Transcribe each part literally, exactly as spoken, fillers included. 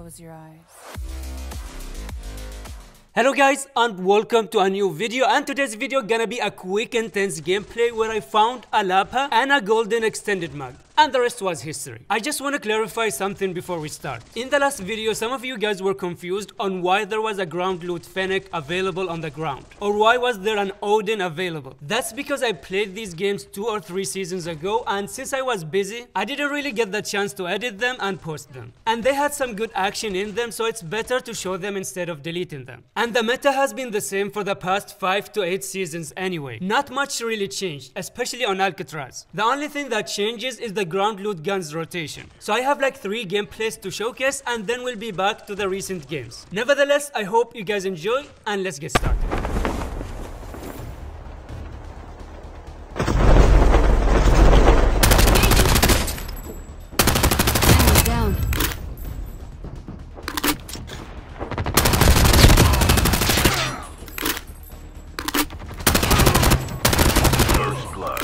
Close your eyes. Hello guys and welcome to a new video, and today's video gonna be a quick intense gameplay where I found a Lapa and a golden extended mug. And the rest was history. I just want to clarify something before we start. In the last video, some of you guys were confused on why there was a ground loot Fennec available on the ground, or why was there an Odin available. That's because I played these games two or three seasons ago, and since I was busy, I didn't really get the chance to edit them and post them. And they had some good action in them, so it's better to show them instead of deleting them. And the meta has been the same for the past five to eight seasons anyway. Not much really changed, especially on Alcatraz. The only thing that changes is the ground loot guns rotation. So I have like three gameplays to showcase, and then we'll be back to the recent games. Nevertheless, I hope you guys enjoy, and let's get started. Arrow down. First blood.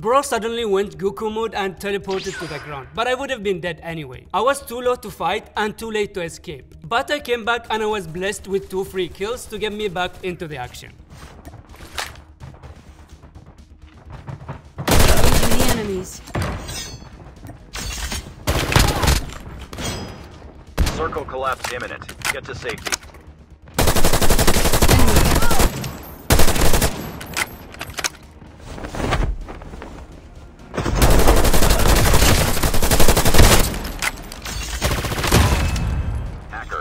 Bro suddenly went Goku mode and teleported to the ground, but I would have been dead anyway. I was too low to fight and too late to escape, but I came back and I was blessed with two free kills to get me back into the action. Losing the enemies. Circle collapse imminent. Get to safety.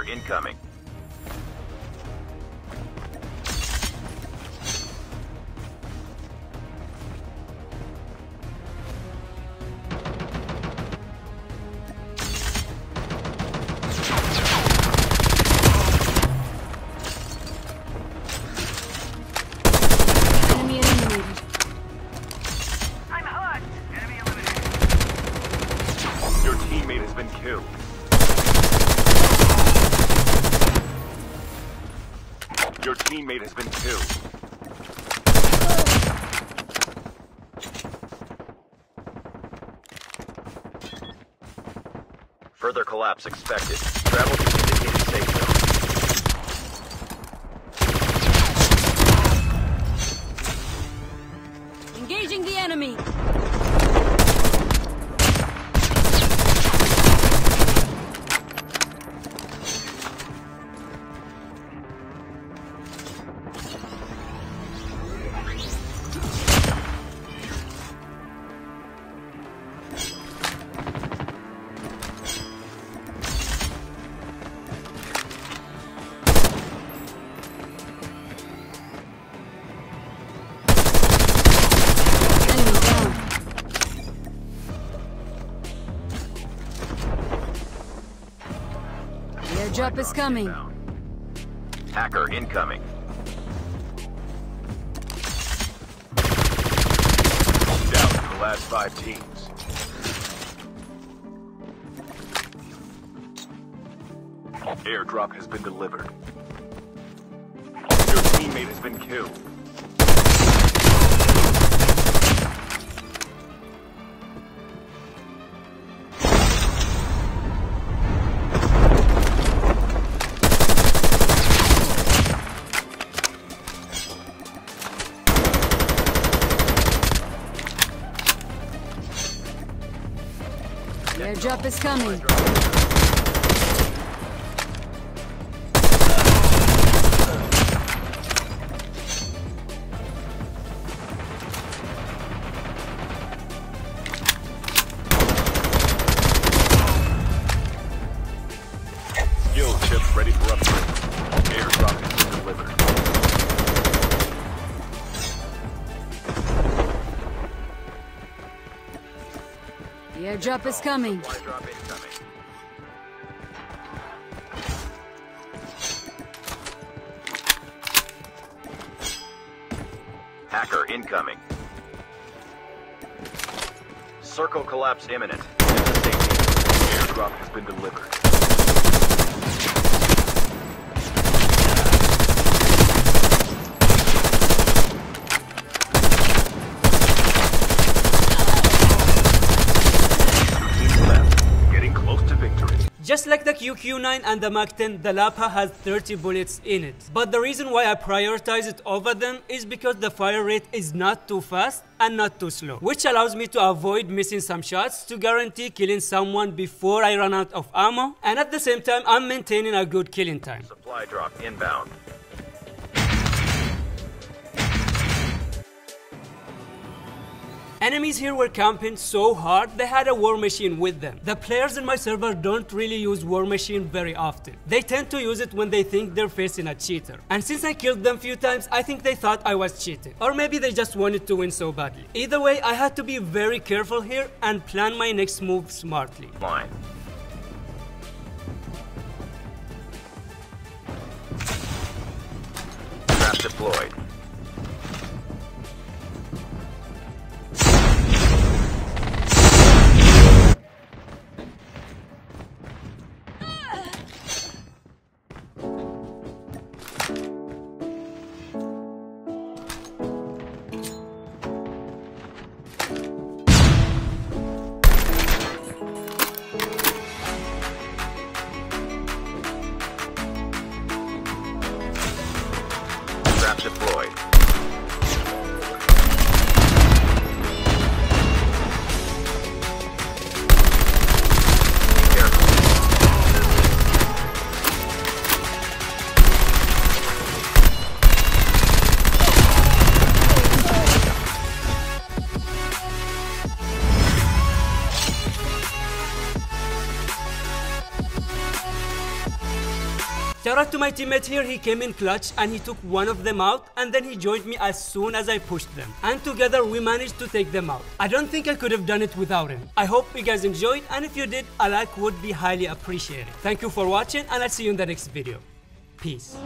Incoming. Your teammate has been killed. Further collapse expected. Travel to indicated safe zone. Engaging the enemy. Airdrop is coming. Hacker incoming. Down to the last five teams. Airdrop has been delivered. Your teammate has been killed. Airdrop is coming. Skill chips ready for upgrade. Airdrop has been delivered. The airdrop is coming. Airdrop incoming. Hacker incoming. Circle collapse imminent. Get to safety. Airdrop has been delivered. Just like the U Q nine and the Mach ten, the Lapa has thirty bullets in it. But the reason why I prioritize it over them is because the fire rate is not too fast and not too slow, which allows me to avoid missing some shots to guarantee killing someone before I run out of ammo, and at the same time I'm maintaining a good killing time. Supply drop inbound. Enemies here were camping so hard, they had a war machine with them. The players in my server don't really use war machine very often. They tend to use it when they think they're facing a cheater. And since I killed them few times, I think they thought I was cheating. Or maybe they just wanted to win so badly. Either way, I had to be very careful here and plan my next move smartly. Fine. Trap deployed. Deployed. Shout out to my teammate here, he came in clutch and he took one of them out, and then he joined me as soon as I pushed them. And together we managed to take them out. I don't think I could have done it without him. I hope you guys enjoyed, and if you did, a like would be highly appreciated. Thank you for watching, and I'll see you in the next video. Peace.